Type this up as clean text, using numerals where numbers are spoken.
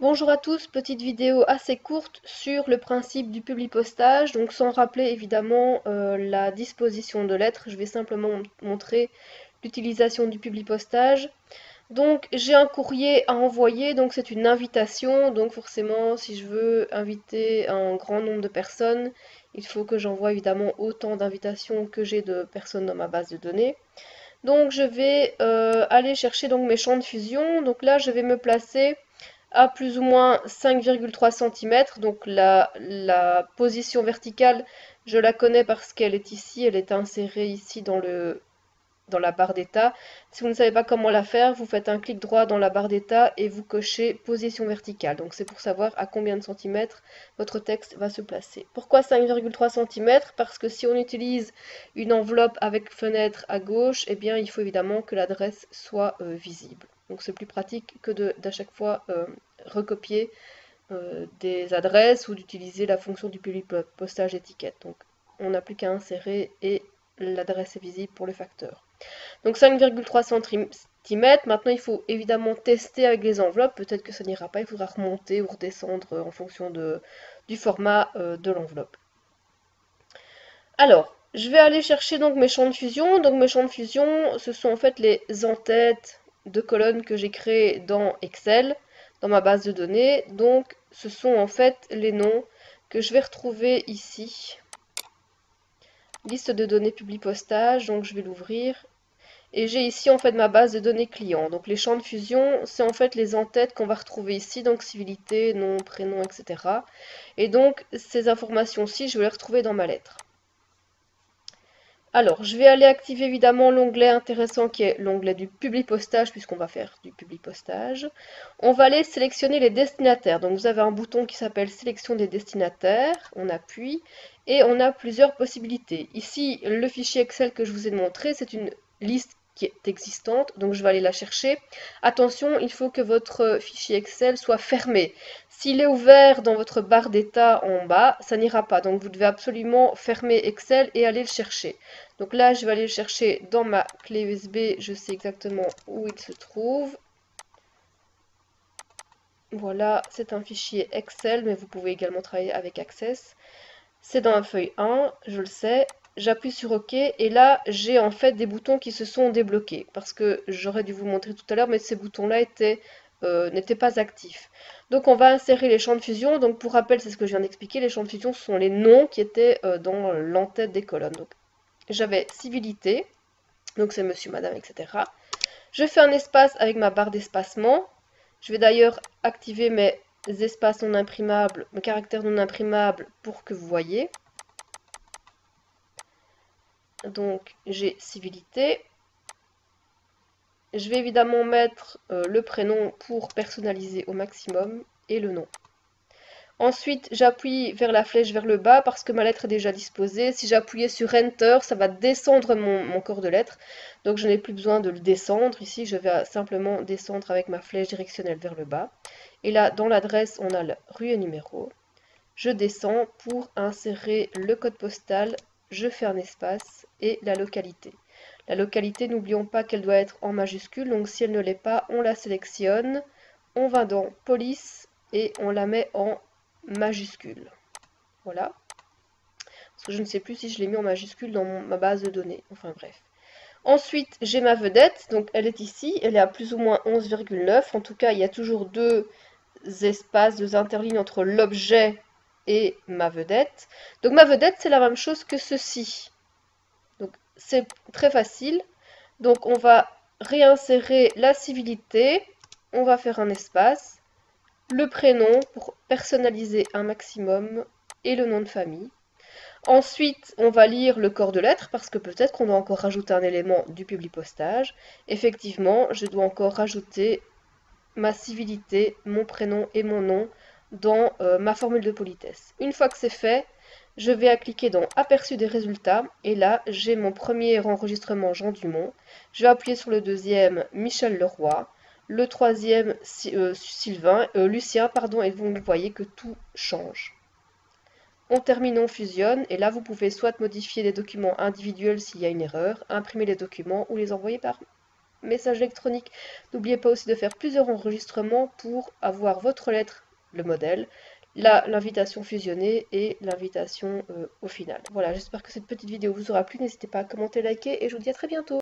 Bonjour à tous, petite vidéo assez courte sur le principe du publipostage, donc sans rappeler évidemment la disposition de lettres, je vais simplement montrer l'utilisation du publipostage. Donc j'ai un courrier à envoyer, donc c'est une invitation, donc forcément si je veux inviter un grand nombre de personnes, il faut que j'envoie évidemment autant d'invitations que j'ai de personnes dans ma base de données. Donc je vais aller chercher donc mes champs de fusion, donc là je vais me placer à plus ou moins 5,3 cm, donc la position verticale je la connais parce qu'elle est ici, elle est insérée ici dans la barre d'état. Si vous ne savez pas comment la faire, vous faites un clic droit dans la barre d'état et vous cochez position verticale. Donc c'est pour savoir à combien de centimètres votre texte va se placer. Pourquoi 5,3 cm? Parce que si on utilise une enveloppe avec fenêtre à gauche, eh bien il faut évidemment que l'adresse soit visible. Donc c'est plus pratique que d'à chaque fois recopier des adresses ou d'utiliser la fonction du publipostage étiquette. Donc on n'a plus qu'à insérer et l'adresse est visible pour le facteur. Donc 5,3 cm, maintenant il faut évidemment tester avec les enveloppes, peut-être que ça n'ira pas, il faudra remonter ou redescendre en fonction du format de l'enveloppe. Alors, je vais aller chercher donc mes champs de fusion. Donc mes champs de fusion, ce sont en fait les entêtes de colonnes que j'ai créées dans Excel, dans ma base de données. Donc ce sont en fait les noms que je vais retrouver ici. Liste de données publipostage, donc je vais l'ouvrir. Et j'ai ici en fait ma base de données client. Donc les champs de fusion, c'est en fait les entêtes qu'on va retrouver ici, donc civilité, nom, prénom, etc. Et donc ces informations-ci, je vais les retrouver dans ma lettre. Alors, je vais aller activer évidemment l'onglet intéressant qui est l'onglet du publipostage, puisqu'on va faire du publipostage. On va aller sélectionner les destinataires. Donc vous avez un bouton qui s'appelle sélection des destinataires, on appuie, et on a plusieurs possibilités. Ici, le fichier Excel que je vous ai montré, c'est une liste qui est existante, donc je vais aller la chercher. Attention, il faut que votre fichier Excel soit fermé. S'il est ouvert dans votre barre d'état en bas, ça n'ira pas. Donc vous devez absolument fermer Excel et aller le chercher. Donc là, je vais aller le chercher dans ma clé USB. Je sais exactement où il se trouve. Voilà, c'est un fichier Excel, mais vous pouvez également travailler avec Access. C'est dans la feuille 1, je le sais. J'appuie sur OK et là, j'ai en fait des boutons qui se sont débloqués. Parce que j'aurais dû vous montrer tout à l'heure, mais ces boutons-là n'était pas actif. Donc on va insérer les champs de fusion. Donc pour rappel, c'est ce que je viens d'expliquer, les champs de fusion ce sont les noms qui étaient dans l'entête des colonnes. Donc j'avais civilité, donc c'est monsieur, madame, etc. Je fais un espace avec ma barre d'espacement. Je vais d'ailleurs activer mes espaces non imprimables, mes caractères non imprimables pour que vous voyez. Donc j'ai civilité. Je vais évidemment mettre le prénom pour personnaliser au maximum et le nom. Ensuite, j'appuie vers la flèche vers le bas parce que ma lettre est déjà disposée. Si j'appuyais sur Enter, ça va descendre mon corps de lettre. Donc je n'ai plus besoin de le descendre. Ici, je vais simplement descendre avec ma flèche directionnelle vers le bas. Et là, dans l'adresse, on a la rue et numéro. Je descends pour insérer le code postal. Je fais un espace et la localité. La localité, n'oublions pas qu'elle doit être en majuscule, donc si elle ne l'est pas, on la sélectionne, on va dans police et on la met en majuscule. Voilà. Parce que je ne sais plus si je l'ai mis en majuscule dans ma base de données, enfin bref. Ensuite, j'ai ma vedette, donc elle est ici, elle est à plus ou moins 11,9. En tout cas, il y a toujours deux espaces, deux interlignes entre l'objet et ma vedette. Donc ma vedette, c'est la même chose que ceci. C'est très facile, donc on va réinsérer la civilité, on va faire un espace, le prénom pour personnaliser un maximum et le nom de famille. Ensuite, on va lire le corps de lettre parce que peut-être qu'on doit encore rajouter un élément du publipostage. Effectivement, je dois encore rajouter ma civilité, mon prénom et mon nom dans ma formule de politesse. Une fois que c'est fait, je vais cliquer dans aperçu des résultats et là j'ai mon premier enregistrement Jean Dumont. Je vais appuyer sur le deuxième Michel Leroy, le troisième Lucien, pardon, et vous voyez que tout change. On termine, on fusionne et là vous pouvez soit modifier les documents individuels s'il y a une erreur, imprimer les documents ou les envoyer par message électronique. N'oubliez pas aussi de faire plusieurs enregistrements pour avoir votre lettre, le modèle, l'invitation fusionnée et l'invitation au final. Voilà, j'espère que cette petite vidéo vous aura plu. N'hésitez pas à commenter, liker et je vous dis à très bientôt.